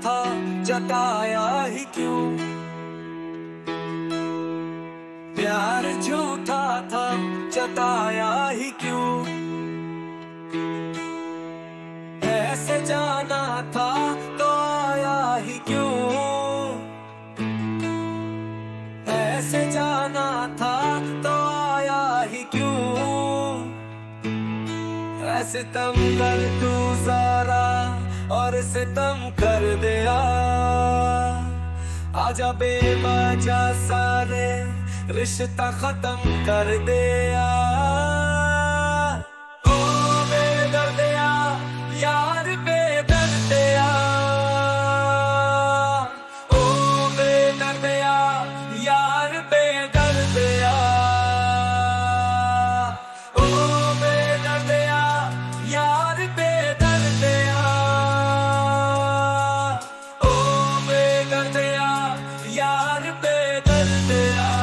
था, जताया ही क्यों? प्यार झूठा था, जताया ही क्यों? ऐसे जाना था तो आया ही क्यों? ऐसे जाना था तो आया ही क्यों? ऐसे तम कर तू सारा और सितम कर दिया। आजा बेवजह सारे रिश्ता खत्म कर दिया। ओ बेदर्द यार बेदर्द यार, ओ बेदर्द यार बेदर्द यार, ओ बेदर्द यार बेदर्द यार, ओ बेदर्द यार बेदर्द यार।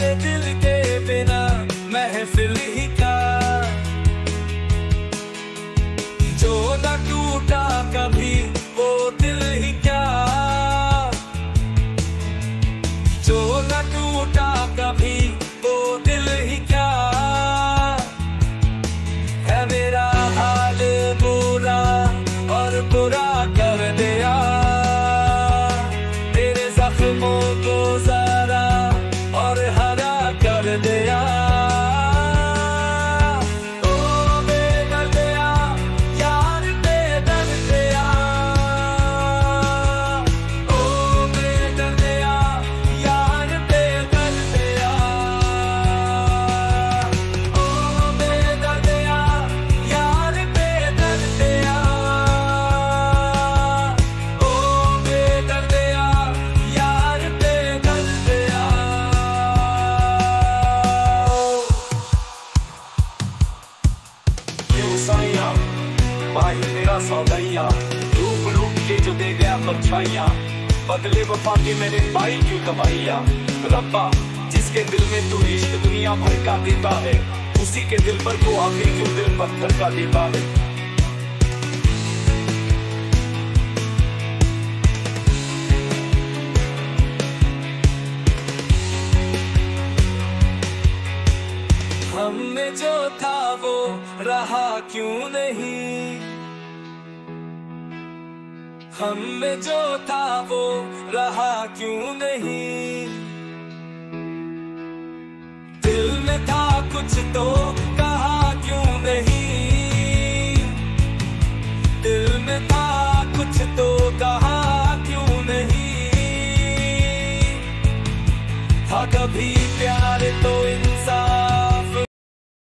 दिल के बिना महफिल ही का जो न टूटा कभी वो दिल ही क्या, जो न टूटा कभी वो दिल ही क्या। है मेरा हाल बुरा और बुरा कर दिया। तेरे जख्मों को जरा और हरा कर दिया। ओ बेदर्द यार बेदर्द यार, ओ बेदर्द यार बेदर्द यार, ओ बेदर्द यार बेदर्द यार, ओ बेदर्द यार बेदर्द यार। भाई तेरा सौदैया रूप रूप के जो दे गया परछाइयां, बदले वफा के मेरे भाई क्यों कमाइया। रब्बा जिसके दिल में तू इश्क दुनिया भर का देता है, उसी के दिल पर तू आखिर क्यों दिल पत्थर का देता है। हमने जो था वो रहा क्यों नहीं, हमें जो था वो रहा क्यों नहीं। दिल में था कुछ तो